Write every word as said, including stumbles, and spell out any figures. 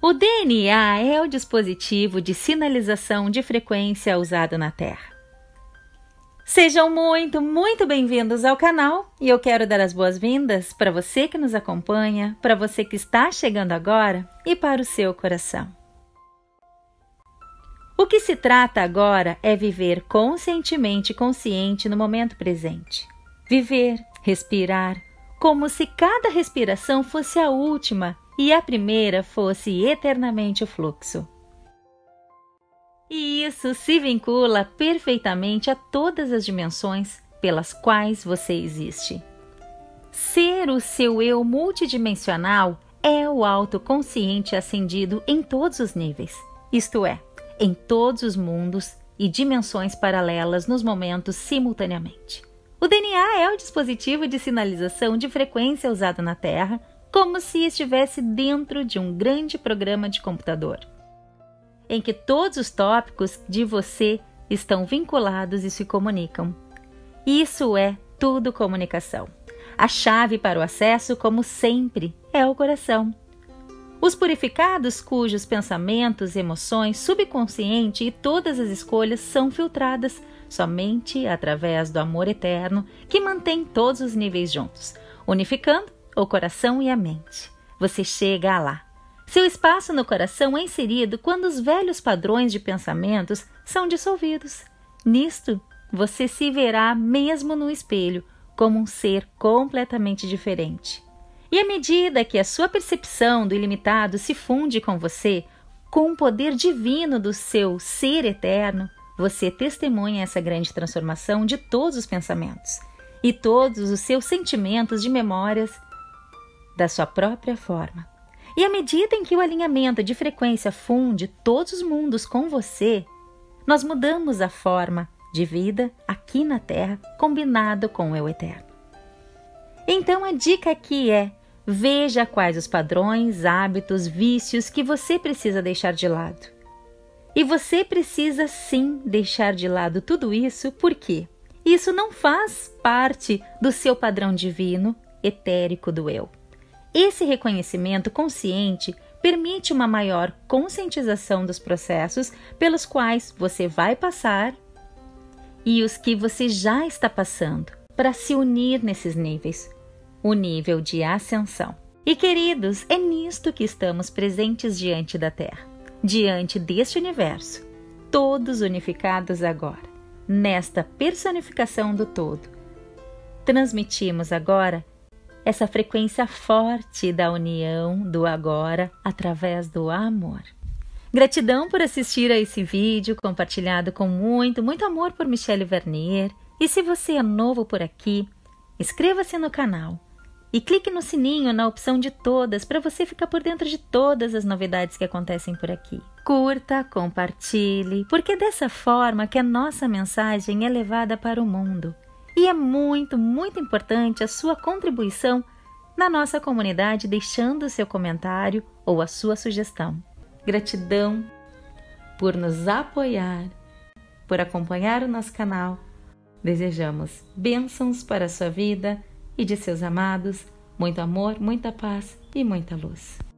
O D N A é o dispositivo de sinalização de frequência usado na Terra. Sejam muito, muito bem-vindos ao canal e eu quero dar as boas-vindas para você que nos acompanha, para você que está chegando agora e para o seu coração. O que se trata agora é viver conscientemente consciente no momento presente. Viver, respirar, como se cada respiração fosse a última e a primeira fosse eternamente o fluxo. E isso se vincula perfeitamente a todas as dimensões pelas quais você existe. Ser o seu eu multidimensional é o autoconsciente ascendido em todos os níveis, isto é, em todos os mundos e dimensões paralelas nos momentos simultaneamente. O D N A é o dispositivo de sinalização de frequência usado na Terra, como se estivesse dentro de um grande programa de computador, em que todos os tópicos de você estão vinculados e se comunicam. Isso é tudo comunicação. A chave para o acesso, como sempre, é o coração. Os purificados, cujos pensamentos, emoções, subconsciente e todas as escolhas são filtradas somente através do amor eterno que mantém todos os níveis juntos, unificando o coração e a mente. Você chega lá. Seu espaço no coração é inserido quando os velhos padrões de pensamentos são dissolvidos. Nisto, você se verá mesmo no espelho como um ser completamente diferente. E à medida que a sua percepção do ilimitado se funde com você, com o poder divino do seu ser eterno, você testemunha essa grande transformação de todos os pensamentos e todos os seus sentimentos de memórias da sua própria forma. E à medida em que o alinhamento de frequência funde todos os mundos com você, nós mudamos a forma de vida aqui na Terra, combinado com o Eu Eterno. Então a dica aqui é, veja quais os padrões, hábitos, vícios que você precisa deixar de lado. E você precisa sim deixar de lado tudo isso, porque isso não faz parte do seu padrão divino, etérico do Eu. Esse reconhecimento consciente permite uma maior conscientização dos processos pelos quais você vai passar e os que você já está passando para se unir nesses níveis, o nível de ascensão. E queridos, é nisto que estamos presentes diante da Terra, diante deste universo, todos unificados agora, nesta personificação do todo. Transmitimos agora essa frequência forte da união do agora através do amor. Gratidão por assistir a esse vídeo compartilhado com muito, muito amor por Michelle Vernier. E se você é novo por aqui, inscreva-se no canal e clique no sininho na opção de todas para você ficar por dentro de todas as novidades que acontecem por aqui. Curta, compartilhe, porque é dessa forma que a nossa mensagem é levada para o mundo. E é muito, muito importante a sua contribuição na nossa comunidade, deixando o seu comentário ou a sua sugestão. Gratidão por nos apoiar, por acompanhar o nosso canal. Desejamos bênçãos para a sua vida e de seus amados, muito amor, muita paz e muita luz.